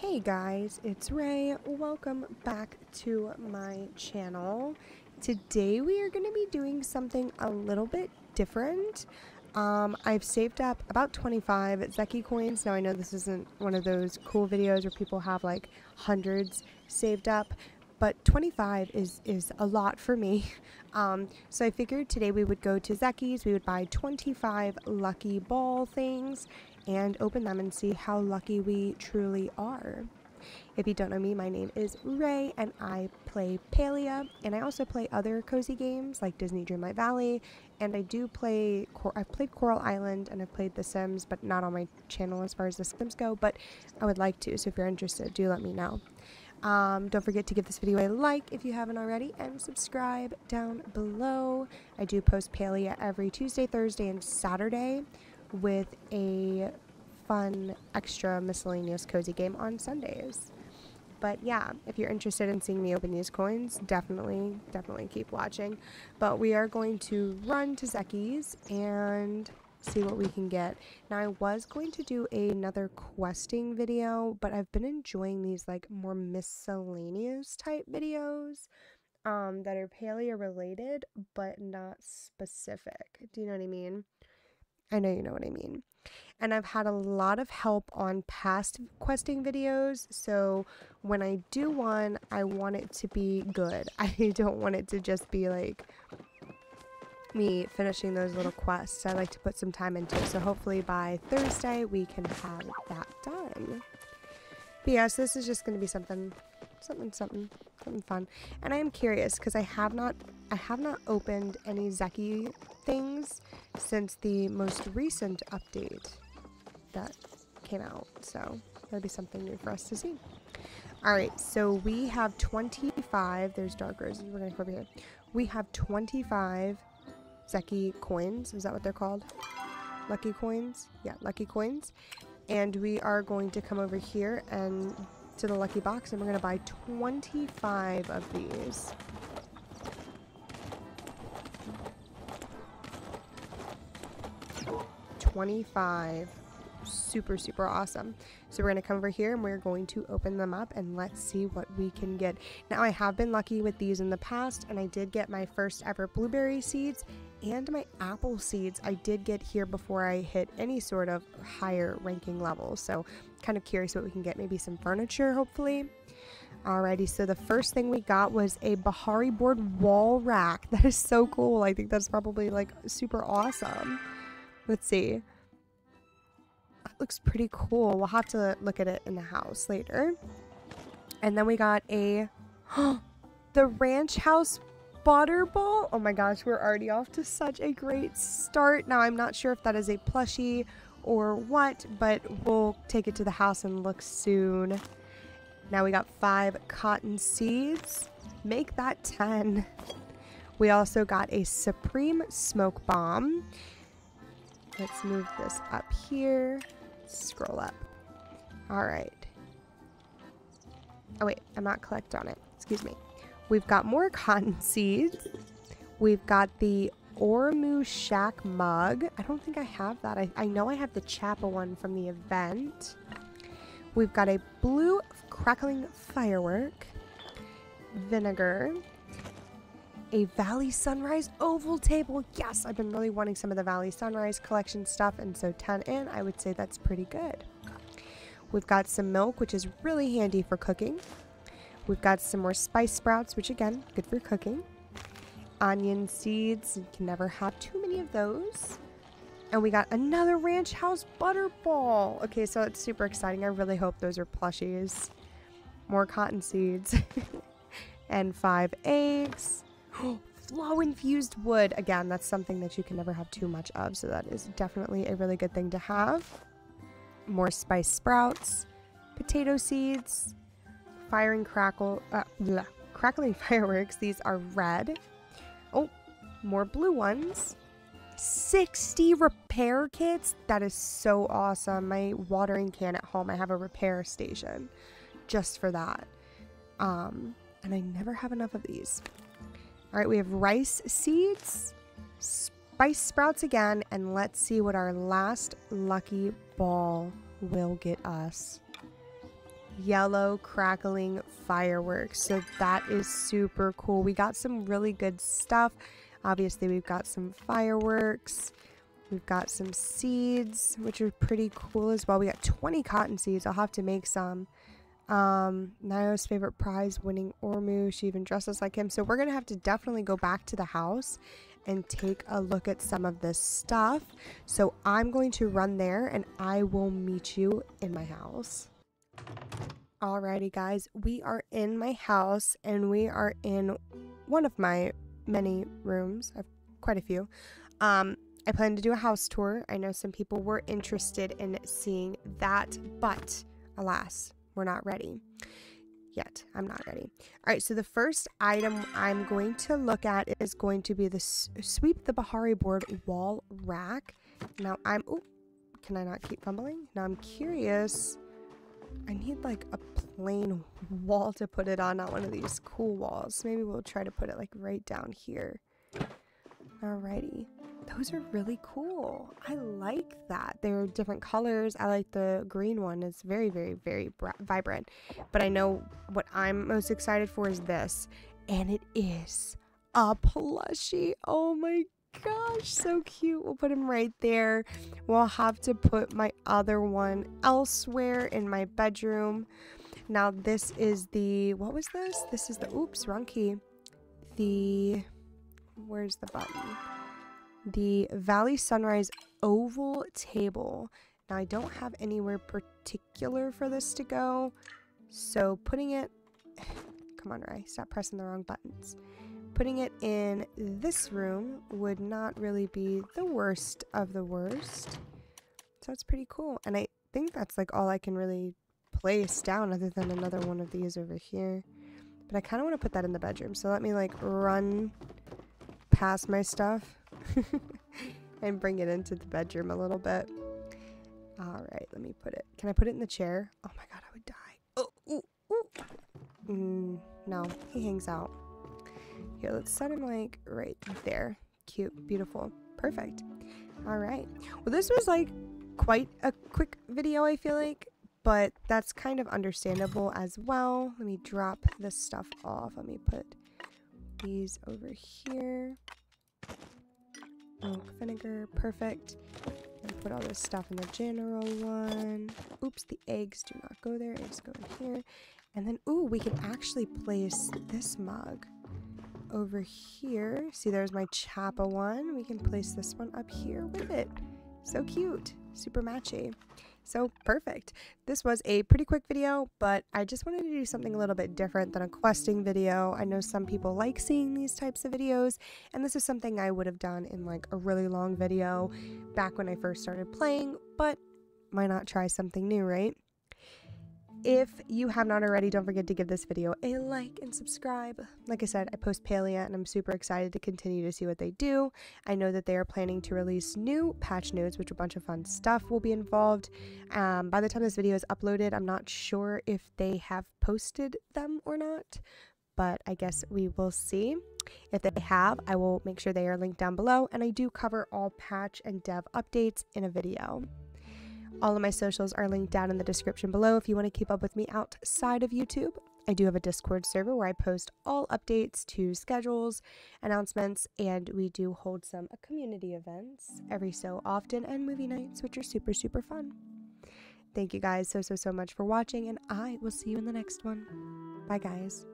Hey guys, it's Ray. Welcome back to my channel. Today we are going to be doing something a little bit different. I've saved up about 25 Zeki coins. Now I know this isn't one of those cool videos where people have like hundreds saved up, but 25 is a lot for me. So I figured today we would go to Zeki's, we would buy 25 lucky ball things and open them and see how lucky we truly are. If you don't know me, my name is Ray and I play Palia, and I also play other cozy games like Disney Dreamlight Valley, and I do play, I've played Coral Island and I've played The Sims, but not on my channel as far as The Sims go, but I would like to, so if you're interested, do let me know. Don't forget to give this video a like if you haven't already, and subscribe down below. I do post Palia every Tuesday, Thursday, and Saturday with a fun, extra, miscellaneous cozy game on Sundays. But yeah, if you're interested in seeing me open these coins, definitely keep watching. But we are going to run to Zeki's and see what we can get. Now I was going to do another questing video, but I've been enjoying these like more miscellaneous type videos that are Palia related but not specific. Do you know what I mean? I know you know what I mean. And I've had a lot of help on past questing videos, so when I do one, I want it to be good. I don't want it to just be like me finishing those little quests. I like to put some time into it, so hopefully by Thursday we can have that done. But yeah, so this is just going to be something fun. And I am curious because I have not opened any Zeki things since the most recent update that came out, so that'll be something new for us to see. All right, so we have 25. There's dark roses. We're gonna go over here. We have 25 Zeki coins. Is that what they're called? Lucky coins? Yeah, lucky coins. And we are going to come over here and to the lucky box, and we're gonna buy 25 of these. Super awesome. So we're going to come over here and we're going to open them up and let's see what we can get. Now I have been lucky with these in the past, and I did get my first ever blueberry seeds and my apple seeds I did get here before I hit any sort of higher ranking level, so kind of curious what we can get. Maybe some furniture, hopefully. Alrighty, so the first thing we got was a Bihari board wall rack. That is so cool. I think that's probably like super awesome. Let's see. Looks pretty cool. We'll have to look at it in the house later. And then we got a the ranch house water bowl. Oh my gosh, we're already off to such a great start. Now I'm not sure if that is a plushie or what, but we'll take it to the house and look soon. Now we got 5 cotton seeds. Make that 10. We also got a supreme smoke bomb. Let's move this up here. Scroll up. All right. Oh wait, I'm not collect on it. Excuse me. We've got more cotton seeds. We've got the Ormu shack mug. I don't think I have that. I know I have the Chappa one from the event. We've got a blue crackling firework, vinegar, a Valley Sunrise oval table. Yes, I've been really wanting some of the Valley Sunrise collection stuff, and so 10 in, I would say that's pretty good. We've got some milk, which is really handy for cooking. We've got some more spice sprouts, which again, good for cooking. Onion seeds, you can never have too many of those. And we got another ranch house butterball. Okay, so that's super exciting. I really hope those are plushies. More cotton seeds. And 5 eggs. Flow infused wood. Again, that's something that you can never have too much of, so that is definitely a really good thing to have. More spice sprouts, potato seeds, crackling fireworks. These are red. Oh, more blue ones. 60 repair kits. That is so awesome. My watering can at home, I have a repair station just for that. And I never have enough of these. All right, we have rice seeds, spice sprouts again, and let's see what our last lucky ball will get us. yellow crackling fireworks. So that is super cool. We got some really good stuff. Obviously, we've got some fireworks. We've got some seeds, which are pretty cool as well. We got 20 cotton seeds. I'll have to make some. Nayo's favorite prize, winning Ormu. She even dresses like him. So we're going to have to definitely go back to the house and take a look at some of this stuff. So I'm going to run there and I will meet you in my house. Alrighty guys, we are in my house and we are in one of my many rooms. I have quite a few. I plan to do a house tour. I know some people were interested in seeing that, but alas, we're not ready yet. I'm not ready. All right, so the first item I'm going to look at is going to be the Sweep the Bihari Board wall rack. Now I'm, oh, can I not keep fumbling? Now I'm curious. I need like a plain wall to put it on, not one of these cool walls. Maybe we'll try to put it like right down here. Alrighty. Those are really cool. I like that. They're different colors. I like the green one. It's very, very, very vibrant. But I know what I'm most excited for is this. And it is a plushie. Oh my gosh, so cute. We'll put him right there. We'll have to put my other one elsewhere in my bedroom. Now this is the, what was this? This is the, oops, wrong key. The, where's the button? The Valley Sunrise oval table. Now I don't have anywhere particular for this to go, so putting it, come on Rai, stop pressing the wrong buttons. Putting it in this room would not really be the worst of the worst. So it's pretty cool, and I think that's like all I can really place down other than another one of these over here. But I kind of want to put that in the bedroom, so let me like run past my stuff and bring it into the bedroom a little bit. All right, let me put it. Can I put it in the chair? Oh my god, I would die. Oh, ooh, ooh. No, he hangs out. Here, let's set him like right there. Cute, beautiful, perfect. All right. Well, this was like quite a quick video, I feel like, but that's kind of understandable as well. Let me drop this stuff off. Let me put these over here. Oak vinegar, perfect. And put all this stuff in the general one. Oops, the eggs do not go there. Eggs go in here. And then, ooh, we can actually place this mug over here. See, there's my Chapa one. We can place this one up here with it. So cute. Super matchy. So perfect. This was a pretty quick video, but I just wanted to do something a little bit different than a questing video. I know some people like seeing these types of videos, and this is something I would have done in like a really long video back when I first started playing, but why not try something new, right? If you have not already, don't forget to give this video a like and subscribe. Like I said, I post Palia and I'm super excited to continue to see what they do. I know that they are planning to release new patch notes, which a bunch of fun stuff will be involved. By the time this video is uploaded, I'm not sure if they have posted them or not, but I guess we will see. If they have, I will make sure they are linked down below, and I do cover all patch and dev updates in a video. All of my socials are linked down in the description below if you want to keep up with me outside of YouTube. I do have a Discord server where I post all updates to schedules, announcements, and we do hold some community events every so often and movie nights, which are super, super fun. Thank you guys so, so, so much for watching, and I will see you in the next one. Bye, guys.